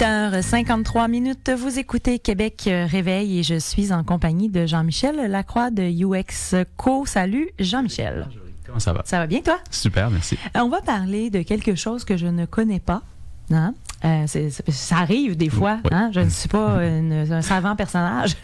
8h53, vous écoutez Québec Réveil et je suis en compagnie de Jean-Michel Lacroix de UXCo. Salut Jean-Michel. Comment ça va? Ça va bien toi? Super, merci. On va parler de quelque chose que je ne connais pas. Hein? Ça arrive des fois, oui. Hein? Je ne suis pas un savant personnage.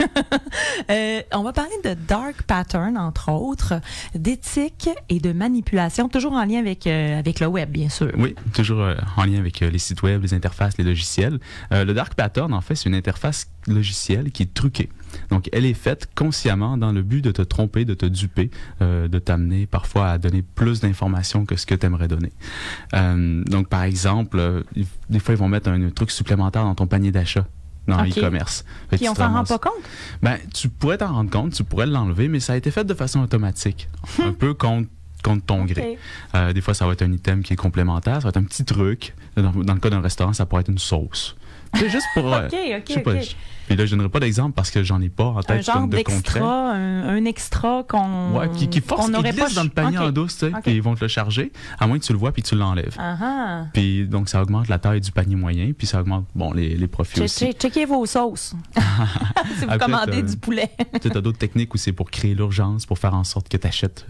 On va parler de dark pattern, entre autres, d'éthique et de manipulation, toujours en lien avec le web, bien sûr. Oui, toujours en lien avec les sites web, les interfaces, les logiciels. Le dark pattern, en fait, c'est une interface logicielle qui est truquée. Donc, elle est faite consciemment dans le but de te tromper, de te duper, de t'amener parfois à donner plus d'informations que ce que tu aimerais donner. Donc, par exemple, des fois, ils vont mettre un truc supplémentaire dans ton panier d'achat, dans l'e-commerce. Et on t'en rend pas compte? Ben, tu pourrais t'en rendre compte, tu pourrais l'enlever, mais ça a été fait de façon automatique, un peu contre ton gré. Des fois, ça va être un item qui est complémentaire, ça va être un petit truc. Dans le cas d'un restaurant, ça pourrait être une sauce. C'est juste pour... Puis là, je ne donnerai pas d'exemple parce que j'en ai pas en tête de concret. Un extra qu'on... Ouais, qui force, qui glisse dans le panier en douce, tu sais, puis ils vont te le charger, à moins que tu le vois puis tu l'enlèves. Puis donc, ça augmente la taille du panier moyen, puis ça augmente, bon, les profits aussi. Checkez vos sauces si vous commandez du poulet. Tu as d'autres techniques où c'est pour créer l'urgence, pour faire en sorte que tu achètes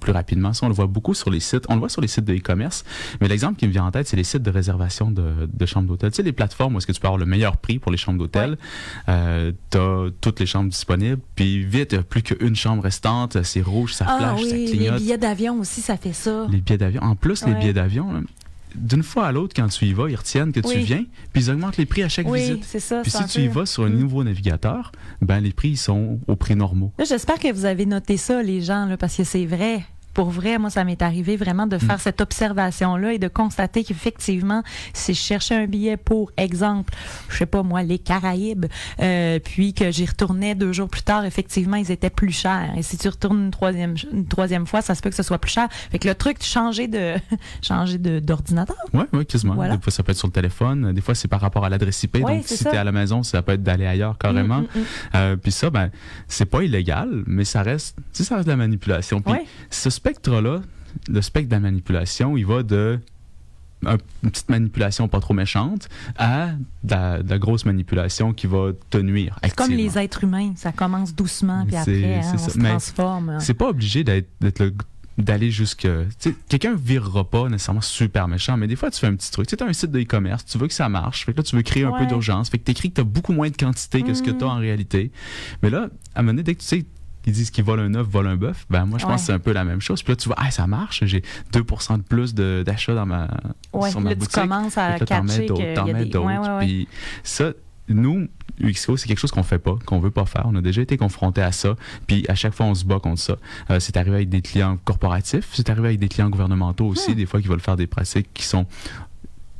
plus rapidement. Ça, on le voit beaucoup sur les sites. On le voit sur les sites de e-commerce, mais l'exemple qui me vient en tête, c'est les sites de réservation de chambres d'hôtel. Tu sais, les plateformes où est-ce que tu peux avoir le meilleur prix pour les chambres d'hôtel. T'as toutes les chambres disponibles, puis vite, plus qu'une chambre restante, c'est rouge, ça flash, oui, ça clignote. Les billets d'avion aussi, ça fait ça. Les billets d'avion. En plus, les billets d'avion, d'une fois à l'autre, quand tu y vas, ils retiennent que tu viens, puis ils augmentent les prix à chaque visite. C'est ça. Puis si tu y vas sur un nouveau navigateur, ben les prix, ils sont aux prix normaux. J'espère que vous avez noté ça, les gens, là, parce que c'est vrai. Pour vrai, moi, ça m'est arrivé vraiment de faire cette observation-là et de constater qu'effectivement, si je cherchais un billet pour exemple, je sais pas moi, les Caraïbes, puis que j'y retournais 2 jours plus tard, effectivement, ils étaient plus chers. Et si tu retournes une troisième fois, ça se peut que ce soit plus cher. Fait que le truc, changer d'ordinateur. Oui, oui, quasiment. Voilà. Des fois, ça peut être sur le téléphone. Des fois, c'est par rapport à l'adresse IP. Donc, si t'es à la maison, ça peut être d'aller ailleurs carrément. Puis ça, ben, c'est pas illégal, mais ça reste, tu sais, ça reste de la manipulation. Puis spectre-là, le spectre de la manipulation, il va de une petite manipulation pas trop méchante à de la grosse manipulation qui va te nuire. C'est comme les êtres humains, ça commence doucement, puis après, on se transforme. C'est pas obligé d'aller jusque... Quelqu'un ne virera pas nécessairement super méchant, mais des fois, tu fais un petit truc. Tu as un site de e-commerce, tu veux que ça marche, fait que là, tu veux créer un peu d'urgence, fait que tu écris que tu as beaucoup moins de quantité que ce que tu as en réalité. Mais là, à un moment donné, dès que tu sais... Ils disent qu'ils volent un œuf, volent un bœuf. Ben moi, je pense que c'est un peu la même chose. Puis là, tu vois, ça marche. J'ai 2% de plus d'achat dans ma sur ma boutique. Tu commences à catcher que t'en mets d'autres. Puis ça, nous, UXCo, c'est quelque chose qu'on fait pas, qu'on veut pas faire. On a déjà été confronté à ça. Puis à chaque fois, on se bat contre ça. C'est arrivé avec des clients corporatifs. C'est arrivé avec des clients gouvernementaux aussi. Des fois, qui veulent faire des pratiques qui sont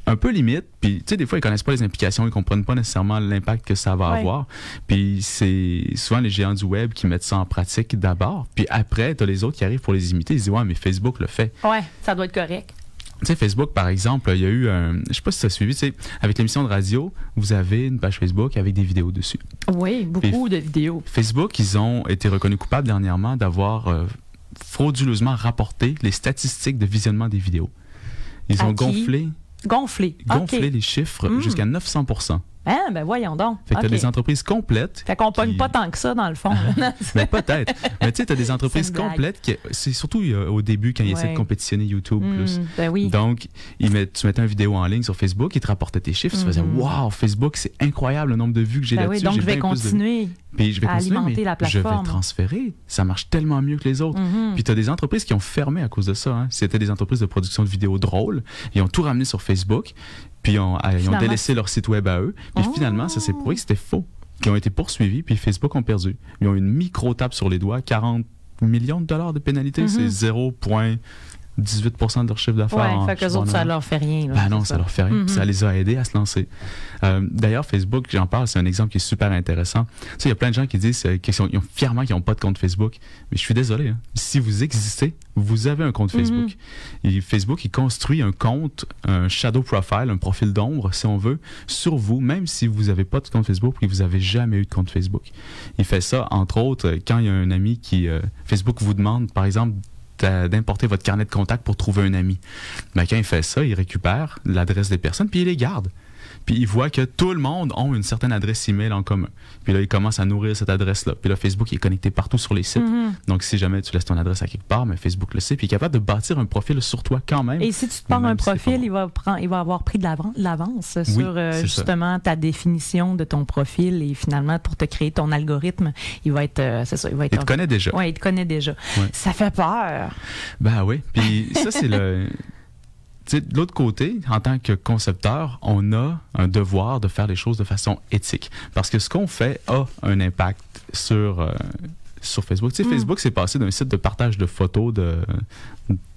un peu limite, puis tu sais, des fois, ils connaissent pas les implications, ils comprennent pas nécessairement l'impact que ça va avoir. Puis c'est souvent les géants du web qui mettent ça en pratique d'abord, puis après, t'as les autres qui arrivent pour les imiter, ils disent « Ouais, mais Facebook le fait. » Ouais, ça doit être correct. Tu sais, Facebook, par exemple, il y a eu un... Je sais pas si tu as suivi, tu sais, avec l'émission de radio, vous avez une page Facebook avec des vidéos dessus. Oui, beaucoup de vidéos. Facebook, ils ont été reconnus coupables dernièrement d'avoir frauduleusement rapporté les statistiques de visionnement des vidéos. Ils ont gonflé les chiffres jusqu'à 900%. Ah, ben voyons donc. Fait que t'as des entreprises complètes. Fait qu'on pogne pas tant que ça, dans le fond. Mais peut-être. Mais tu sais, t'as des entreprises complètes qui... C'est surtout au début, quand ils essaient de compétitionner YouTube plus. Ben oui. Donc, tu mettais une vidéo en ligne sur Facebook, ils te rapportaient tes chiffres, tu faisais « Wow, Facebook, c'est incroyable le nombre de vues que j'ai là-dessus. » Donc, je vais continuer à alimenter la plateforme. Je vais transférer. Ça marche tellement mieux que les autres. Puis t'as des entreprises qui ont fermé à cause de ça. Hein. C'était des entreprises de production de vidéos drôles. Ils ont tout ramené sur Facebook. Puis ils ont délaissé leur site web à eux. Puis finalement, ça s'est prouvé que c'était faux. Ils ont été poursuivis, puis Facebook ont perdu. Ils ont eu une micro-tape sur les doigts, 40 millions de dollars de pénalité. C'est 0,18% de leur chiffre d'affaires. Oui, fait qu'eux autres, ça leur fait rien. Là, ben non, ça leur fait rien. Puis ça les a aidés à se lancer. D'ailleurs, Facebook, j'en parle, c'est un exemple qui est super intéressant. Tu sais, il y a plein de gens qui disent fièrement qu'ils n'ont pas de compte Facebook. Mais je suis désolé. Hein. Si vous existez, vous avez un compte Facebook. Et Facebook, il construit un compte, un shadow profile, un profil d'ombre, si on veut, sur vous, même si vous n'avez pas de compte Facebook et que vous n'avez jamais eu de compte Facebook. Il fait ça, entre autres, quand il y a un ami qui... Facebook vous demande, par exemple... d'importer votre carnet de contact pour trouver un ami. Ben, quand il fait ça, il récupère l'adresse des personnes puis il les garde. puis ils voient que tout le monde a une certaine adresse email en commun. Puis là, ils commencent à nourrir cette adresse-là. Puis là, Facebook est connecté partout sur les sites. Donc, si jamais tu laisses ton adresse à quelque part, mais Facebook le sait, puis il est capable de bâtir un profil sur toi quand même. Et si tu te pars un profil, il va avoir pris de l'avance sur justement ta définition de ton profil et finalement, pour te créer ton algorithme, il va être... il te connaît déjà. Oui, il te connaît déjà. Ouais. Ça fait peur. Ben oui. Puis ça, c'est le... T'sais, de l'autre côté, en tant que concepteur, on a un devoir de faire les choses de façon éthique. Parce que ce qu'on fait a un impact sur, sur Facebook. Tu sais, Facebook s'est passé d'un site de partage de photos de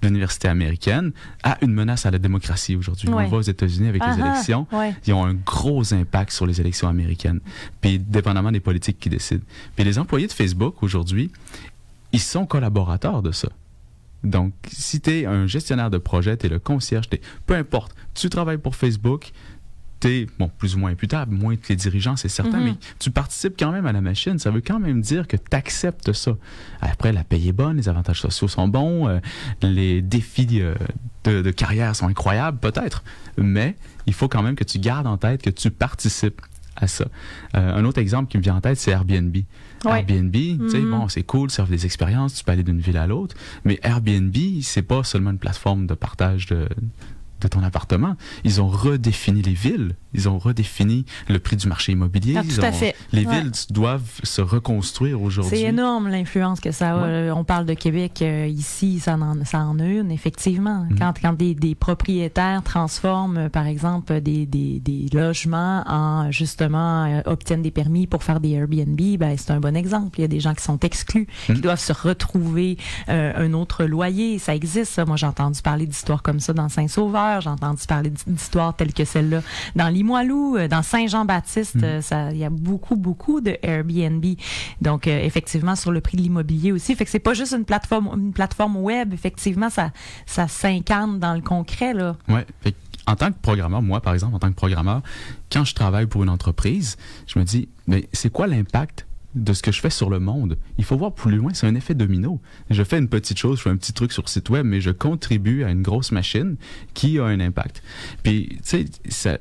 l'université américaine à une menace à la démocratie aujourd'hui. On va aux États-Unis avec les élections. Ils ont un gros impact sur les élections américaines. Puis, dépendamment des politiques qui décident. Puis, les employés de Facebook aujourd'hui, ils sont collaborateurs de ça. Donc, si tu es un gestionnaire de projet, tu es le concierge, peu importe, tu travailles pour Facebook, tu es plus ou moins imputable, moins que les dirigeants, c'est certain, mais tu participes quand même à la machine. Ça veut quand même dire que tu acceptes ça. Après, la paye est bonne, les avantages sociaux sont bons, les défis de carrière sont incroyables, peut-être, mais il faut quand même que tu gardes en tête que tu participes à ça. Un autre exemple qui me vient en tête, c'est Airbnb. Airbnb, tu sais, bon, c'est cool, ça offre des expériences, tu peux aller d'une ville à l'autre, mais Airbnb, c'est pas seulement une plateforme de partage de ton appartement. Ils ont redéfini les villes, ils ont redéfini le prix du marché immobilier. Les villes doivent se reconstruire aujourd'hui. C'est énorme l'influence que ça a. On parle de Québec ici, ça en a une, effectivement. Quand des propriétaires transforment, par exemple, des logements en, justement, obtiennent des permis pour faire des Airbnb, ben, c'est un bon exemple. Il y a des gens qui sont exclus, qui doivent se retrouver un autre loyer. Ça existe, ça. Moi, j'ai entendu parler d'histoires comme ça dans Saint-Sauveur. J'ai entendu parler d'histoires telles que celle-là dans Limoilou, dans Saint-Jean-Baptiste. Il y a beaucoup, beaucoup de Airbnb. Donc, effectivement, sur le prix de l'immobilier aussi. Fait que c'est pas juste une plateforme web. Effectivement, ça s'incarne dans le concret, là. Oui. En tant que programmeur, moi, par exemple, en tant que programmeur, quand je travaille pour une entreprise, je me dis, mais c'est quoi l'impact de ce que je fais sur le monde? Il faut voir plus loin, c'est un effet domino. Je fais une petite chose, je fais un petit truc sur le site web, mais je contribue à une grosse machine qui a un impact. Puis, tu sais,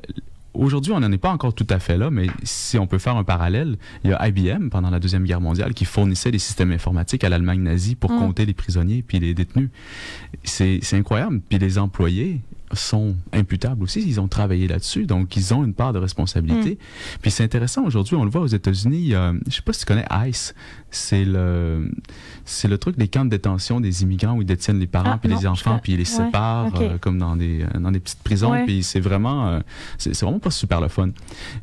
aujourd'hui, on n'en est pas encore tout à fait là, mais si on peut faire un parallèle, il y a IBM, pendant la Deuxième Guerre mondiale, qui fournissait des systèmes informatiques à l'Allemagne nazie pour compter les prisonniers puis les détenus. C'est incroyable. Puis les employés sont imputables aussi, ils ont travaillé là-dessus, donc ils ont une part de responsabilité. Puis c'est intéressant, aujourd'hui, on le voit aux États-Unis, je ne sais pas si tu connais ICE, c'est le truc des camps de détention des immigrants où ils détiennent les parents puis les enfants, puis ils les séparent comme dans des petites prisons, puis c'est vraiment pas super le fun.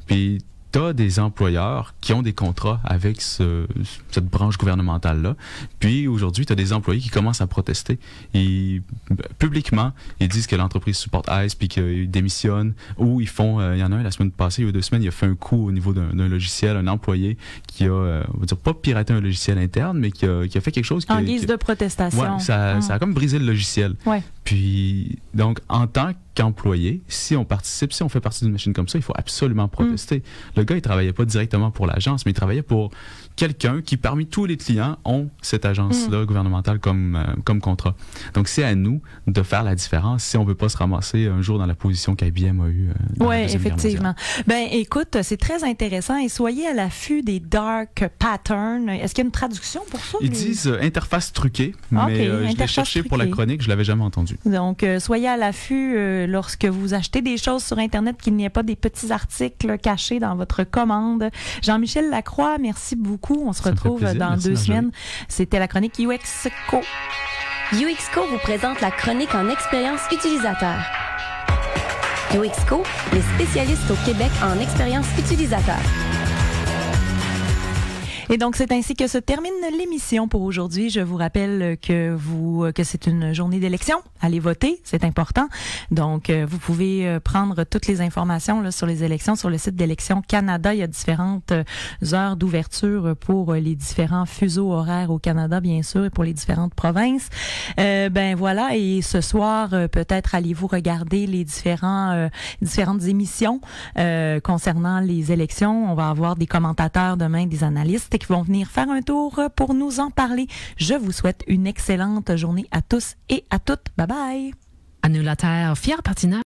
Puis tu as des employeurs qui ont des contrats avec cette branche gouvernementale-là. Puis aujourd'hui, tu as des employés qui commencent à protester. Publiquement, ils disent que l'entreprise supporte ICE puis qu'ils démissionnent. Ou ils font... Il y en a un la semaine passée, il y a 2 semaines, il a fait un coup au niveau d'un logiciel, un employé qui a, on va dire, pas piraté un logiciel interne, mais qui a fait quelque chose... En guise de protestation. Ça a comme brisé le logiciel. Puis, donc, en tant qu'employé, si on participe, si on fait partie d'une machine comme ça, il faut absolument protester. Le gars, il travaillait pas directement pour l'agence, mais il travaillait pour quelqu'un qui, parmi tous les clients, ont cette agence-là gouvernementale comme contrat. Donc, c'est à nous de faire la différence si on veut pas se ramasser un jour dans la position qu'IBM a eue. Oui, effectivement. Ben, écoute, c'est très intéressant et soyez à l'affût des dark patterns. Est-ce qu'il y a une traduction pour ça? Ils disent interface truquée, mais je l'ai cherché pour la chronique, je l'avais jamais entendu. Donc, soyez à l'affût lorsque vous achetez des choses sur Internet, qu'il n'y ait pas des petits articles cachés dans votre commande. Jean-Michel Lacroix, merci beaucoup. On se retrouve dans 2 semaines. C'était la chronique UXCo. UXCo vous présente la chronique en expérience utilisateur. UXCo, les spécialistes au Québec en expérience utilisateur. Et donc, c'est ainsi que se termine l'émission pour aujourd'hui. Je vous rappelle que c'est une journée d'élection. Allez voter, c'est important. Donc, vous pouvez prendre toutes les informations là, sur les élections sur le site d'Élections Canada. Il y a différentes heures d'ouverture pour les différents fuseaux horaires au Canada, bien sûr, et pour les différentes provinces. Ben voilà, et ce soir, peut-être allez-vous regarder les différentes émissions concernant les élections. On va avoir des commentateurs demain, des analystes, qui vont venir faire un tour pour nous en parler. Je vous souhaite une excellente journée à tous et à toutes. Bye bye. Annulataire, fier partenaire.